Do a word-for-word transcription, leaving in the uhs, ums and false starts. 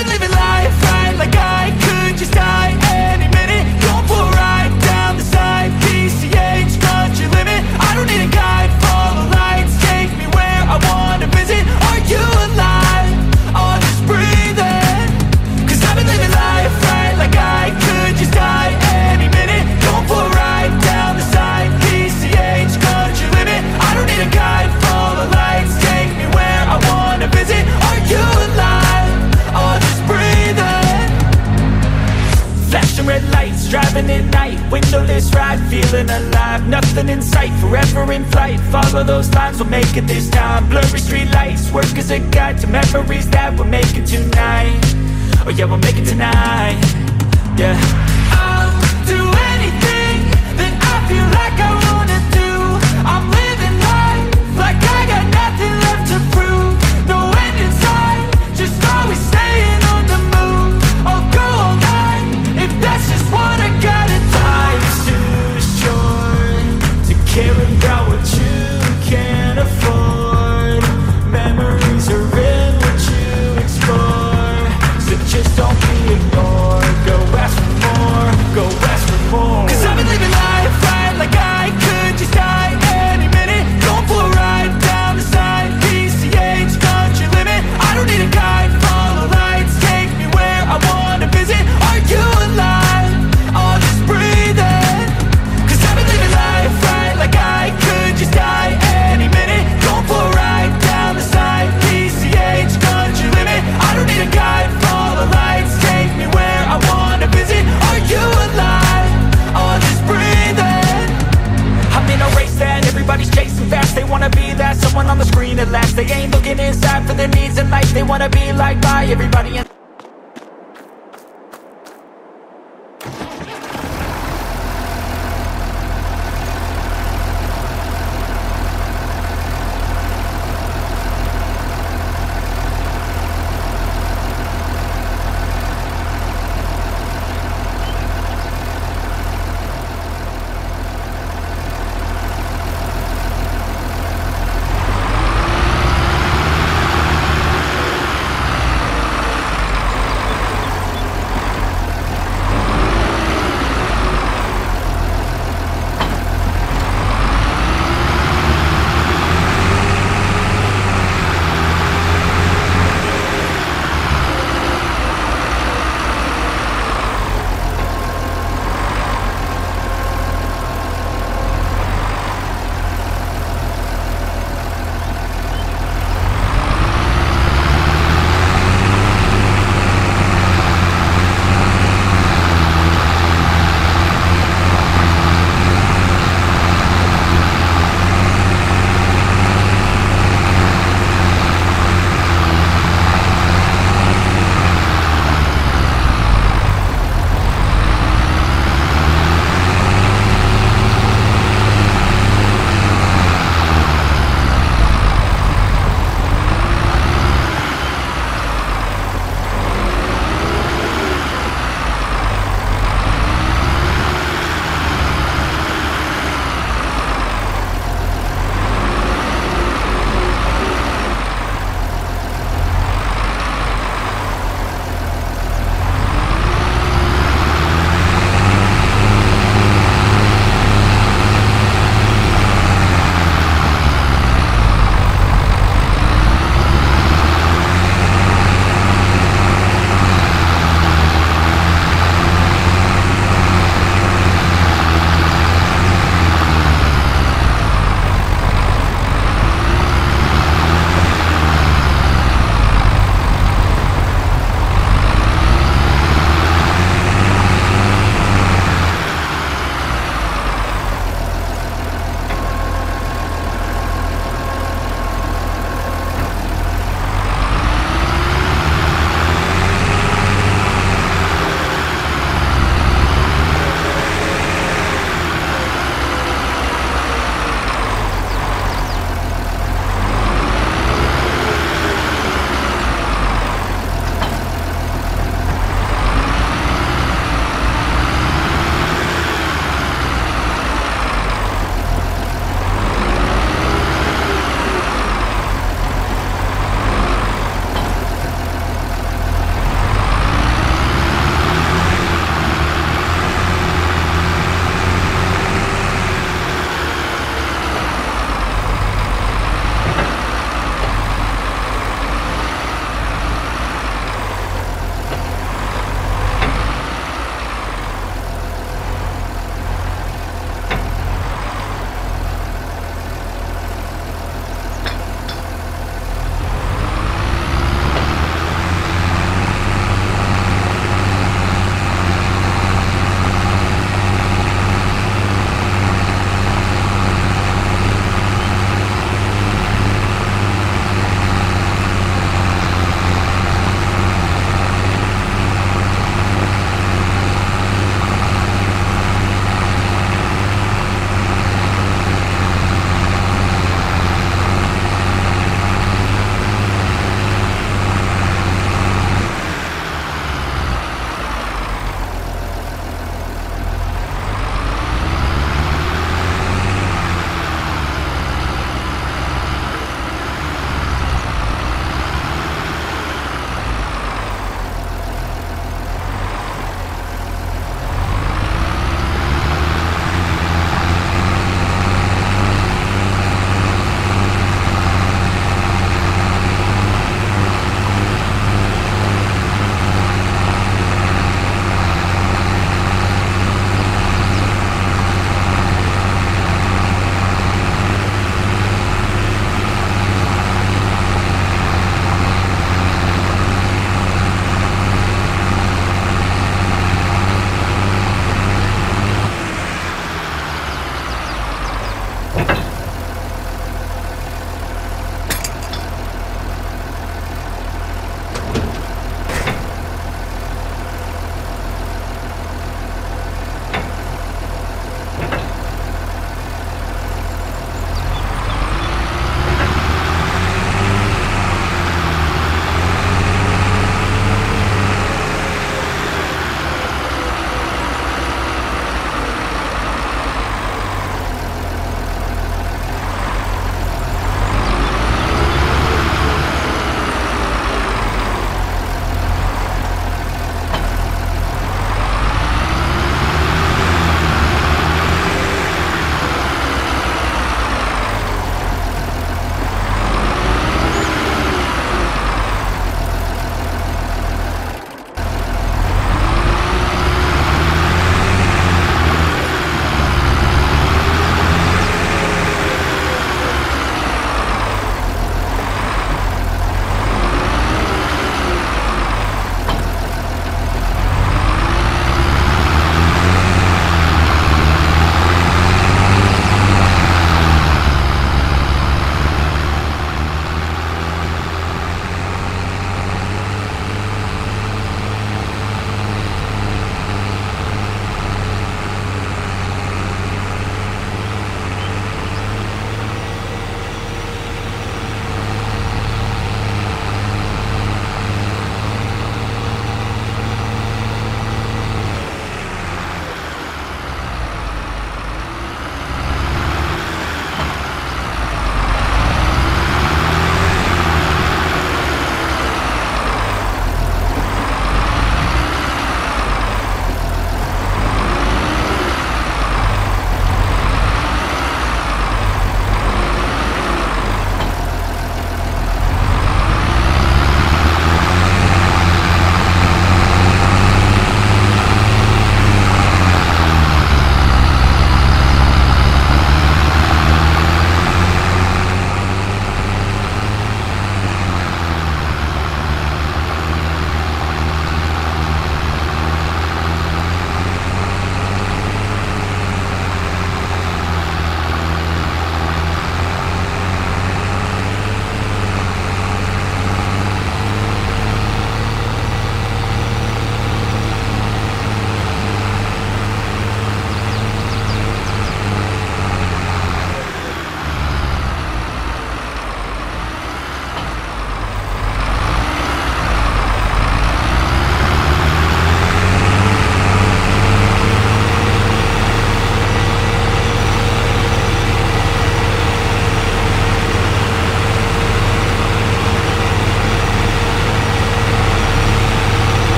been living life right, like I could just die any minute. Don't pull right down the side, P C H, not your limit. I don't need a guide, follow lights, take me where I wanna visit. Are you alive? Or just breathing? Cause I've been living life right, like I could just die any minute. Don't pull right down the side, P C H, not your limit. I don't need a guide, follow lights, take me where I wanna visit. Are you alive? Red lights, driving at night, windowless ride, feeling alive. Nothing in sight, forever in flight. Follow those lines, we'll make it this time. Blurry street lights, work as a guide to memories that we're making tonight. Oh yeah, we'll make it tonight. Yeah. I'll do anything that I feel like I wanna do. I'm living life like I got nothing left to prove. No end in sight, just always staying on the move. I'll go all night. That's just what I gotta do. Life's too short to care about what you can't afford. Memories are in what you explore, so just don't be ignored. Go ask for more, go ask for more. Cause I've been living life right, like I could just die any minute. Don't pull right down the side, P C H, not your limit. I don't need a guide, follow lights, take me where I wanna visit. Are you alive? They ain't looking inside for their needs in life. They wanna be liked by everybody.